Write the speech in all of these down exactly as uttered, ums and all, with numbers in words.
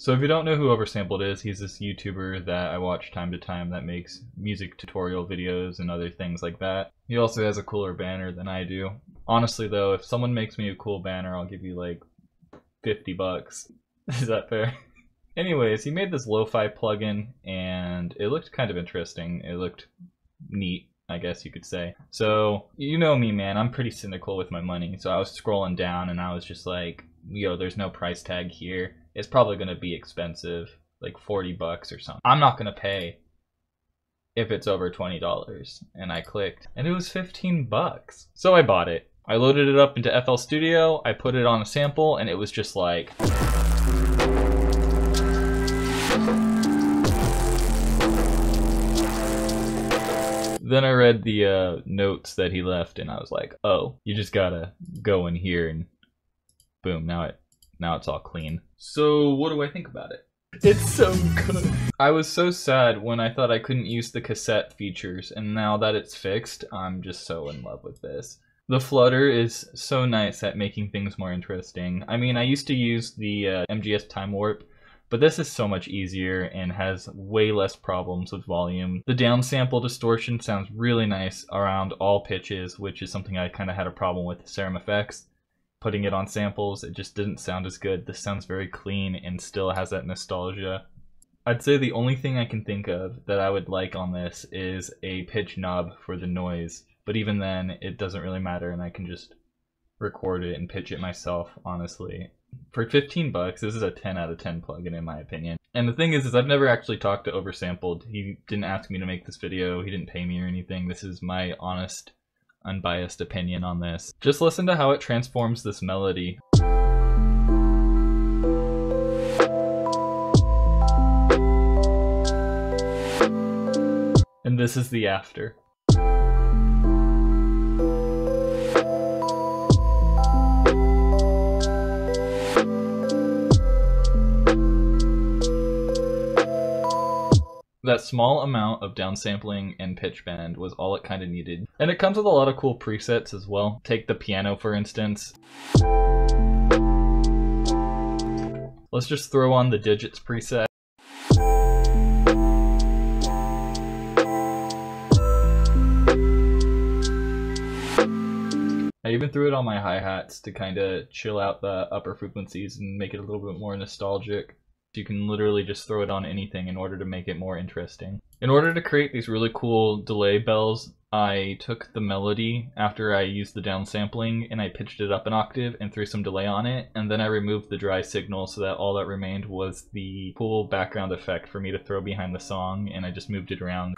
So if you don't know who Oversampled is, he's this YouTuber that I watch time to time that makes music tutorial videos and other things like that. He also has a cooler banner than I do. Honestly though, if someone makes me a cool banner, I'll give you like fifty bucks. Is that fair? Anyways, he made this lo-fi plugin and it looked kind of interesting. It looked neat, I guess you could say. So, you know me, man, I'm pretty cynical with my money. So I was scrolling down and I was just like, yo, there's no price tag here. It's probably going to be expensive, like forty bucks or something. I'm not going to pay if it's over twenty dollars. And I clicked, and it was fifteen bucks. So I bought it. I loaded it up into F L Studio, I put it on a sample, and it was just like... Then I read the uh, notes that he left, and I was like, oh, you just gotta go in here, and boom, now it... Now it's all clean. So what do I think about it? It's so good. I was so sad when I thought I couldn't use the cassette features, and now that it's fixed, I'm just so in love with this. The flutter is so nice at making things more interesting. I mean, I used to use the uh, M G S time warp, but this is so much easier and has way less problems with volume. The downsample distortion sounds really nice around all pitches, which is something I kind of had a problem with Serum effects. Putting it on samples, it just didn't sound as good. This sounds very clean and still has that nostalgia. I'd say the only thing I can think of that I would like on this is a pitch knob for the noise, but even then it doesn't really matter and I can just record it and pitch it myself, honestly. For fifteen bucks, this is a ten out of ten plugin in my opinion. And the thing is, is I've never actually talked to Oversampled. He didn't ask me to make this video, he didn't pay me or anything. This is my honest, unbiased opinion on this. Just listen to how it transforms this melody. And this is the after. That small amount of downsampling and pitch bend was all it kind of needed. And it comes with a lot of cool presets as well. Take the piano for instance. Let's just throw on the digits preset. I even threw it on my hi-hats to kind of chill out the upper frequencies and make it a little bit more nostalgic. You can literally just throw it on anything in order to make it more interesting. In order to create these really cool delay bells, I took the melody after I used the downsampling and I pitched it up an octave and threw some delay on it, and then I removed the dry signal so that all that remained was the cool background effect for me to throw behind the song, and I just moved it around.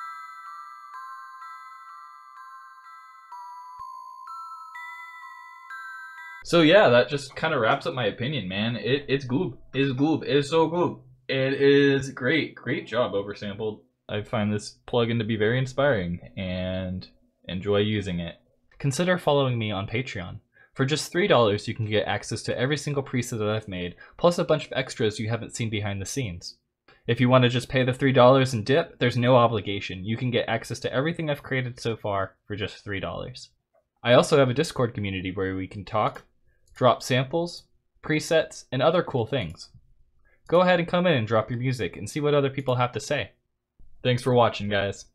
So yeah, that just kind of wraps up my opinion, man. It, it's good. It's good. It's so good. It is great. Great job, Oversampled. I find this plugin to be very inspiring and enjoy using it. Consider following me on Patreon. For just three dollars, you can get access to every single preset that I've made, plus a bunch of extras you haven't seen behind the scenes. If you want to just pay the three dollars and dip, there's no obligation. You can get access to everything I've created so far for just three dollars. I also have a Discord community where we can talk, drop samples, presets, and other cool things. Go ahead and come in and drop your music and see what other people have to say. Thanks for watching, guys.